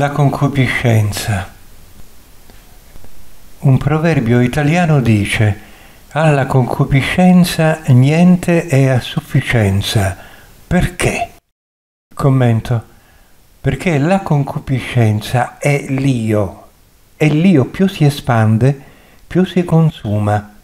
La concupiscenza. Un proverbio italiano dice: alla concupiscenza niente è a sufficienza. Perché? Commento: perché la concupiscenza è l'io, e l'io più si espande, più si consuma.